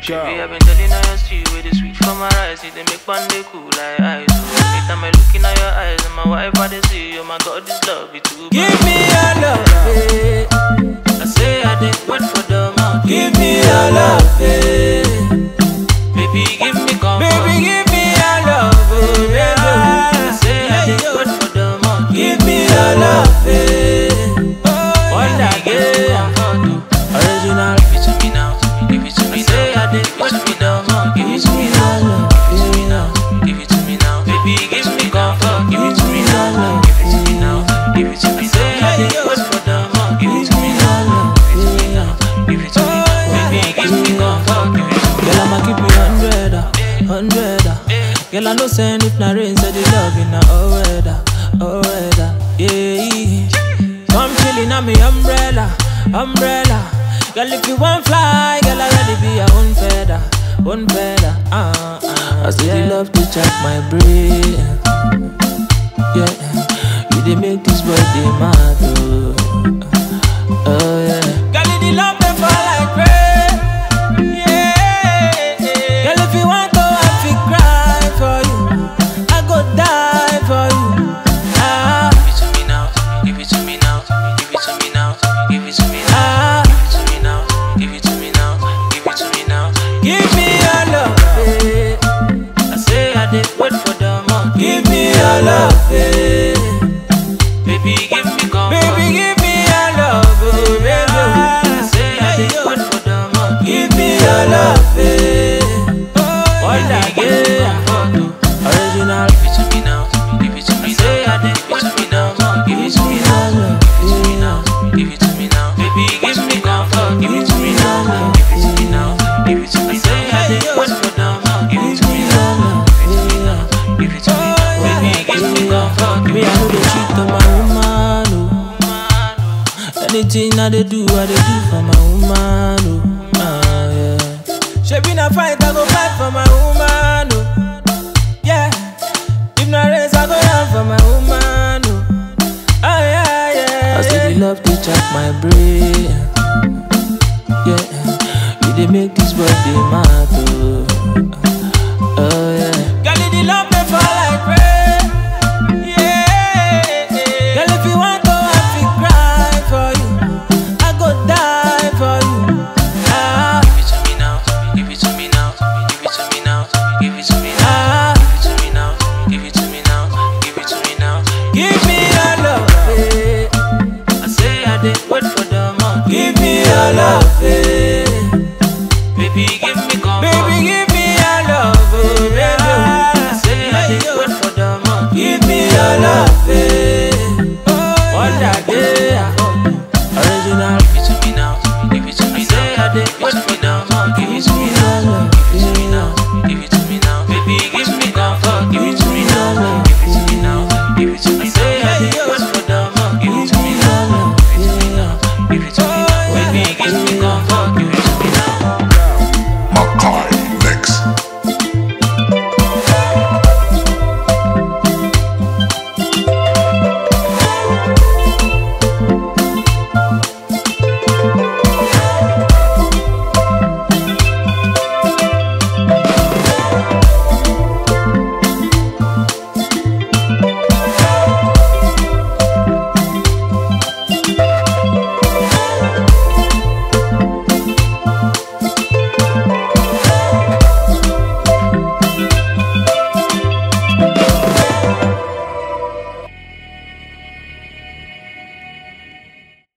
She be, I've been telling her your street with the sweet from her eyes. It they make bandit cool like eyes. Anytime I look in your eyes and my wife I they see, oh my God, this love is too bad. Give me your love, eh. I say I didn't wait for the mouth. Give me your love, eh. Baby, give me comfort. Baby, give me your love, eh. I say I didn't wait for the mouth. Give me your love, eh. One day, give me comfort. Original, give it to me now. Give it to me now, give it to me now, give it to me now, give it to me now, baby, give me comfort, give it to me now, give it to me now, give it to me now, give it to me now, give it to me now, baby, give me comfort, give it to me now. Girl, I'ma keep me 100, 100. Girl, I know send if na rain, say the love in a all weather, all weather, yeah. Come chillin' on me umbrella, umbrella. Girl, if you want fly, girl, I already be your own feather, own feather. I still love to check my brain. Yeah, you dey make this world dey mad, oh. Oh yeah. Girl, you dey love me for like rain. Yeah. Girl, if you want to, I fi cry for you. I go die for you. Ah. Give it to me now, give it to me now, give it to me now, give it to me now. Ah. Love, eh. Baby, give me comfort. Baby, give me your love, oh, baby. I say I did good for the month. Give me your love, eh. All I give me comfort, oh. Original, give it to me now, give it to me now. I say I did good for the month. Give it to me now, give it to me now, give it to me now. Baby, give me comfort, give it to me now, give it to me now, give it to me now. I say I did good for the month. Give it to me now, give it to me now, give it to me now. Me, I know they cheat on my woman, oh. Anything I they do for my woman, oh. Ah, yeah. She be na fight, I go fight for my woman, oh. Yeah. If na race, I go run for my woman, oh. Ah, yeah, yeah. I still love to check my brain. Yeah. You dey make this world dey mad, oh. Oh yeah. Girl, you dey love me for like rain. Love, eh. Baby, give me comfort. Baby, give me your love, oh, baby. I say I did good for the month. Give me your love, eh. All that day I come. Original, give it to me now. Give it to me now. I say I did good for the month.